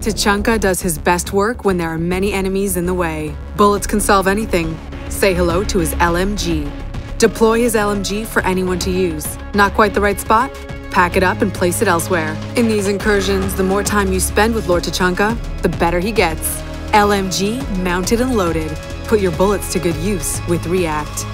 Tachanka does his best work when there are many enemies in the way. Bullets can solve anything. Say hello to his LMG. Deploy his LMG for anyone to use. Not quite the right spot? Pack it up and place it elsewhere. In these incursions, the more time you spend with Lord Tachanka, the better he gets. LMG mounted and loaded. Put your bullets to good use with React.